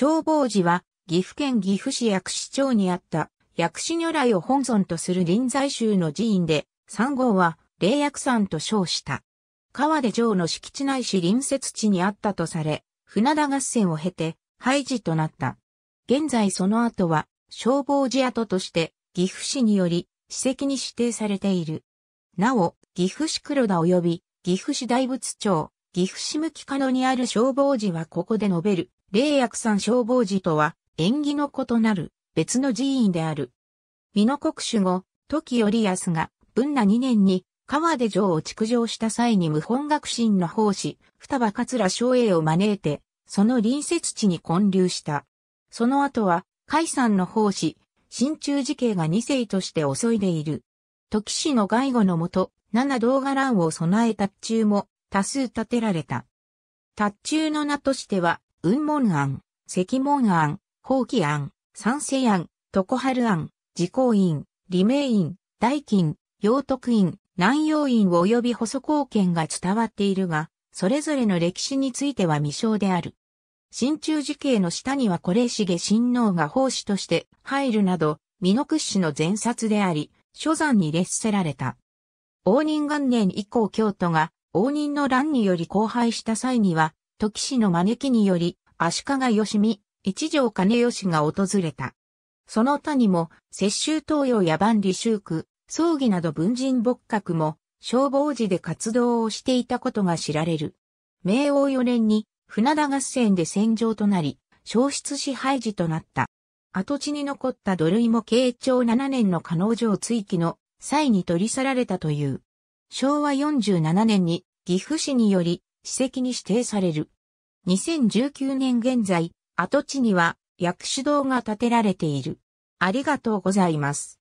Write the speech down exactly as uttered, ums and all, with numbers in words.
消防寺は、岐阜県岐阜市薬師町にあった、薬師如来を本尊とする臨済宗の寺院で、山号は、霊薬山と称した。河出城の敷地内し隣接地にあったとされ、船田合戦を経て、廃寺となった。現在その跡は、消防寺跡として、岐阜市により、史跡に指定されている。なお、岐阜市黒田及び、岐阜市大仏町、岐阜市向鹿野にある消防寺はここで述べる、霊薬山消防寺とは、縁起の異なる、別の寺院である。美濃国主後、時頼康が、文和にねんに、河出城を築城した際に謀反学進の法師、双葉桂松栄を招いて、その隣接地に建立した。その後は、開山の法師、真中寺慶がにせいとして襲いでいる。時氏の外護のもと、七銅伽藍を備えた塔頭も多数建てられた。塔頭の名としては、雲門庵、石門庵、宝器庵、三世庵、常春庵、慈光院、利明院、大金、陽徳院、南陽院及び細光軒が伝わっているが、それぞれの歴史については未詳である。真中寺慶の下には是重親王が法師として入るなど、美濃屈指の前殺であり、諸山に列せられた。応仁元年以降京都が応仁の乱により荒廃した際には、時氏の招きにより、足利義美、一条兼良が訪れた。その他にも、雪舟東洋や万里愁苦、葬儀など文人墨客も、消防寺で活動をしていたことが知られる。明応よねんに、船田合戦で戦場となり、焼失し廃寺となった。跡地に残った土塁も慶長ななねんの加納城追記の際に取り去られたという。昭和よんじゅうななねんに岐阜市により史跡に指定される。にせんじゅうきゅうねん現在、跡地には薬師堂が建てられている。ありがとうございます。